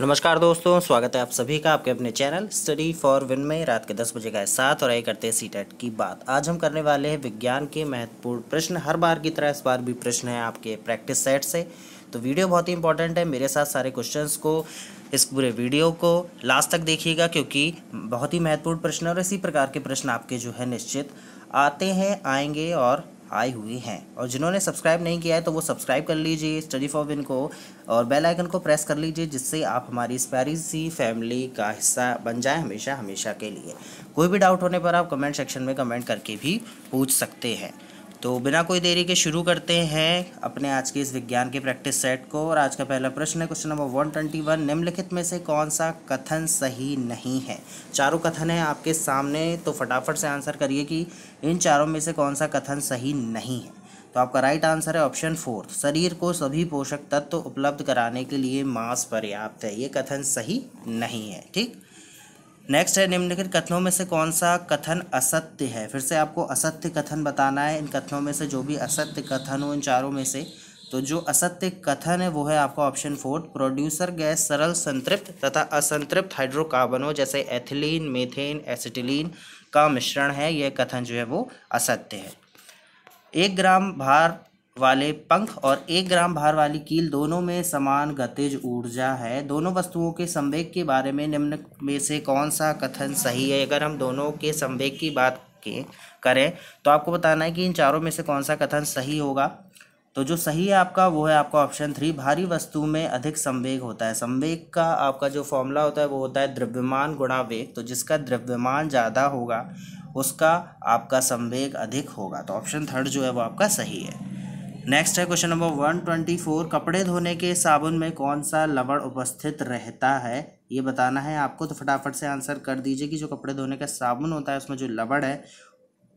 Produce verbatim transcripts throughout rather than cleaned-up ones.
नमस्कार दोस्तों, स्वागत है आप सभी का आपके अपने चैनल स्टडी फॉर विन में। रात के दस बजे का साथ और आई करते हैं सीटेट की बात। आज हम करने वाले हैं विज्ञान के महत्वपूर्ण प्रश्न। हर बार की तरह इस बार भी प्रश्न है आपके प्रैक्टिस सेट से, तो वीडियो बहुत ही इंपॉर्टेंट है। मेरे साथ सारे क्वेश्चंस को, इस पूरे वीडियो को लास्ट तक देखिएगा, क्योंकि बहुत ही महत्वपूर्ण प्रश्न है और इसी प्रकार के प्रश्न आपके जो है निश्चित आते हैं, आएंगे और आए हुए हैं। और जिन्होंने सब्सक्राइब नहीं किया है तो वो सब्सक्राइब कर लीजिए स्टडी फॉर विन को और बेल आइकन को प्रेस कर लीजिए, जिससे आप हमारी इस प्यारी सी फैमिली का हिस्सा बन जाएं हमेशा हमेशा के लिए। कोई भी डाउट होने पर आप कमेंट सेक्शन में कमेंट करके भी पूछ सकते हैं। तो बिना कोई देरी के शुरू करते हैं अपने आज के इस विज्ञान के प्रैक्टिस सेट को। और आज का पहला प्रश्न है question number one twenty one, निम्नलिखित में से कौन सा कथन सही नहीं है। चारों कथन है आपके सामने, तो फटाफट से आंसर करिए कि इन चारों में से कौन सा कथन सही नहीं है। तो आपका राइट आंसर है ऑप्शन फोर्थ, शरीर को सभी पोषक तत्व उपलब्ध कराने के लिए मांस पर्याप्त है। ये कथन सही नहीं है, ठीक। नेक्स्ट है, निम्नलिखित कथनों में से कौन सा कथन असत्य है। फिर से आपको असत्य कथन बताना है। इन कथनों में से जो भी असत्य कथन हो, इन चारों में से, तो जो असत्य कथन है वो है आपका ऑप्शन फोर्थ, प्रोड्यूसर गैस सरल संतृप्त तथा असंतृप्त हाइड्रोकार्बनों जैसे एथिलीन, मीथेन, एसिटिलीन का मिश्रण है। यह कथन जो है वो असत्य है। एक ग्राम भार वाले पंख और एक ग्राम भार वाली कील दोनों में समान गतिज ऊर्जा है। दोनों वस्तुओं के संवेग के बारे में निम्न में से कौन सा कथन सही है। अगर हम दोनों के संवेग की बात के करें तो आपको बताना है कि इन चारों में से कौन सा कथन सही होगा। तो जो सही है आपका वो है आपका ऑप्शन थ्री, भारी वस्तु में अधिक संवेग होता है। संवेग का आपका जो फॉर्मूला होता है वो होता है द्रव्यमान गुणा वेग। तो जिसका द्रव्यमान ज़्यादा होगा उसका आपका संवेग अधिक होगा। तो ऑप्शन थर्ड जो है वो आपका सही है। नेक्स्ट है question number one twenty four, कपड़े धोने के साबुन में कौन सा लवण उपस्थित रहता है, ये बताना है आपको। तो फटाफट से आंसर कर दीजिए कि जो कपड़े धोने का साबुन होता है उसमें जो लवण है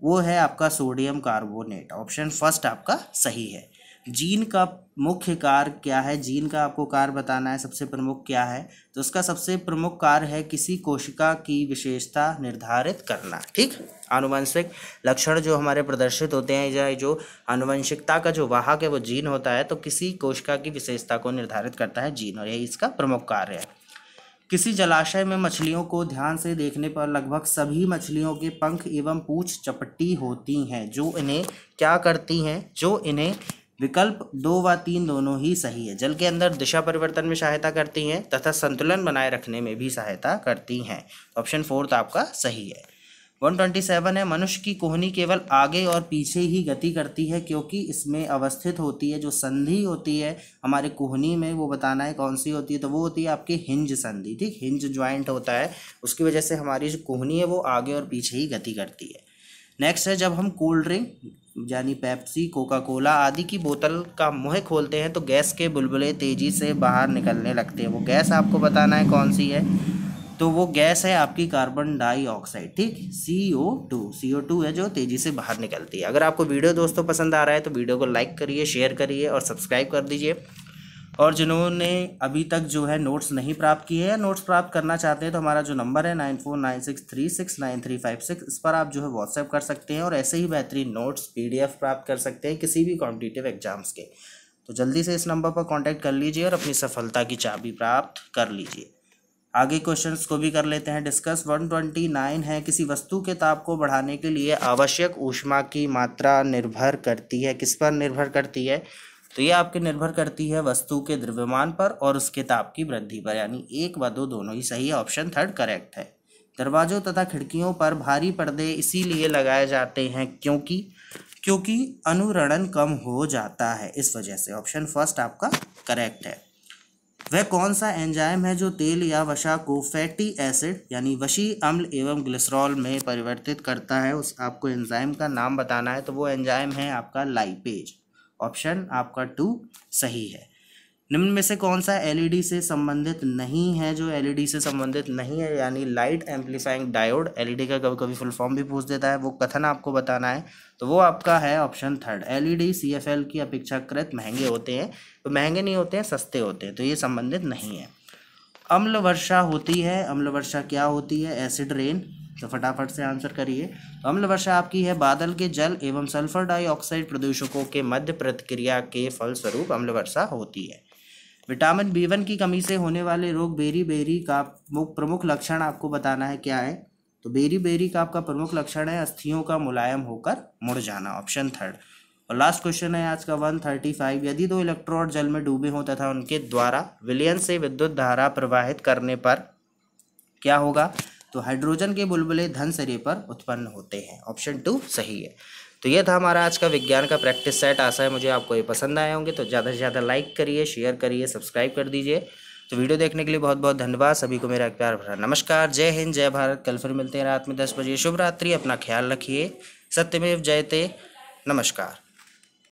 वो है आपका सोडियम कार्बोनेट। ऑप्शन फर्स्ट आपका सही है। जीन का मुख्य कार्य क्या है। जीन का आपको कार्य बताना है, सबसे प्रमुख क्या है। तो उसका सबसे प्रमुख कार्य है किसी कोशिका की विशेषता निर्धारित करना, ठीक। आनुवंशिक लक्षण जो हमारे प्रदर्शित होते हैं या जो आनुवंशिकता का जो वाहक है वो जीन होता है, तो किसी कोशिका की विशेषता को निर्धारित करता है जीन, और यही इसका प्रमुख कार्य है। किसी जलाशय में मछलियों को ध्यान से देखने पर लगभग सभी मछलियों के पंख एवं पूंछ चपटी होती हैं, जो इन्हें क्या करती हैं, जो इन्हें विकल्प दो व तीन दोनों ही सही है, जल के अंदर दिशा परिवर्तन में सहायता करती हैं तथा संतुलन बनाए रखने में भी सहायता करती हैं। ऑप्शन फोर्थ आपका सही है। वन ट्वेंटी सेवन है, मनुष्य की कोहनी केवल आगे और पीछे ही गति करती है क्योंकि इसमें अवस्थित होती है जो संधि होती है हमारे कोहनी में, वो बताना है कौन सी होती है। तो वो होती है आपकी हिंज संधि, ठीक। हिंज ज्वाइंट होता है, उसकी वजह से हमारी जो कोहनी है वो आगे और पीछे ही गति करती है। नेक्स्ट है, जब हम कोल्ड ड्रिंक यानी पेप्सी, कोका कोला आदि की बोतल का मुंह खोलते हैं तो गैस के बुलबुले तेज़ी से बाहर निकलने लगते हैं। वो गैस आपको बताना है कौन सी है। तो वो गैस है आपकी कार्बन डाइऑक्साइड, ठीक, सी ओ टू। सी ओ टू है जो तेज़ी से बाहर निकलती है। अगर आपको वीडियो दोस्तों पसंद आ रहा है तो वीडियो को लाइक करिए, शेयर करिए और सब्सक्राइब कर दीजिए। और जिन्होंने अभी तक जो है नोट्स नहीं प्राप्त किए हैं, नोट्स प्राप्त करना चाहते हैं, तो हमारा जो नंबर है nine four nine six three six nine three five six, इस पर आप जो है व्हाट्सएप कर सकते हैं और ऐसे ही बेहतरीन नोट्स पीडीएफ प्राप्त कर सकते हैं किसी भी कॉम्पिटिटिव एग्जाम्स के। तो जल्दी से इस नंबर पर कॉन्टैक्ट कर लीजिए और अपनी सफलता की चाबी प्राप्त कर लीजिए। आगे क्वेश्चंस को भी कर लेते हैं डिस्कस। वन ट्वेंटी नाइन है, किसी वस्तु के ताप को बढ़ाने के लिए आवश्यक ऊष्मा की मात्रा निर्भर करती है। किस पर निर्भर करती है। तो ये आपके निर्भर करती है वस्तु के द्रव्यमान पर और उसके ताप की वृद्धि पर, यानी एक व दो दोनों ही सही है। ऑप्शन थर्ड करेक्ट है। दरवाजों तथा खिड़कियों पर भारी पर्दे इसीलिए लगाए जाते हैं क्योंकि क्योंकि अनुरणन कम हो जाता है इस वजह से। ऑप्शन फर्स्ट आपका करेक्ट है। वह कौन सा एंजाइम है जो तेल या वसा को फैटी एसिड यानी वशी अम्ल एवं ग्लिसरॉल में परिवर्तित करता है। उस आपको एंजाइम का नाम बताना है। तो वो एंजाइम है आपका लाइपेज। ऑप्शन आपका टू सही है। निम्न में से कौन सा एलईडी से संबंधित नहीं है। जो एलईडी से संबंधित नहीं है यानी लाइट एम्पलीफाइंग डायोड, एलईडी का कभी कभी फुल फॉर्म भी पूछ देता है, वो कथन आपको बताना है। तो वो आपका है ऑप्शन थर्ड, एलईडी सीएफएल की अपेक्षाकृत महंगे होते हैं। तो महंगे नहीं होते हैं, सस्ते होते हैं, तो ये संबंधित नहीं है। अम्ल वर्षा होती है। अम्ल वर्षा क्या होती है, एसिड रेन। तो फटाफट से आंसर करिए। तो अम्ल वर्षा आपकी है बादल के जल एवं सल्फर डाइऑक्साइड प्रदूषकों के मध्य प्रतिक्रिया के फलस्वरूप अम्ल वर्षा होती है। विटामिन बी वन की कमी से होने वाले रोग बेरीबेरी का प्रमुख लक्षण आपको बताना है क्या है, तो बेरीबेरी का आपका प्रमुख लक्षण है अस्थियों का मुलायम होकर मुड़ जाना, ऑप्शन थर्ड। और लास्ट क्वेश्चन है आज का एक सौ पैंतीस, यदि दो इलेक्ट्रोड जल में डूबे हों तथा उनके द्वारा विलयन से विद्युत धारा प्रवाहित करने पर क्या होगा, तो हाइड्रोजन के बुलबुले धन सिरे पर उत्पन्न होते हैं, ऑप्शन टू सही है। तो यह था हमारा आज का विज्ञान का प्रैक्टिस सेट। आशा है मुझे आपको ये पसंद आए होंगे, तो ज़्यादा से ज़्यादा लाइक करिए, शेयर करिए, सब्सक्राइब कर दीजिए। तो वीडियो देखने के लिए बहुत बहुत धन्यवाद, सभी को मेरा एक प्यार भरा नमस्कार, जय हिंद जय भारत। कल फिर मिलते हैं रात में दस बजे, शुभ रात्रि, अपना ख्याल रखिए, सत्यमेव जयते, नमस्कार।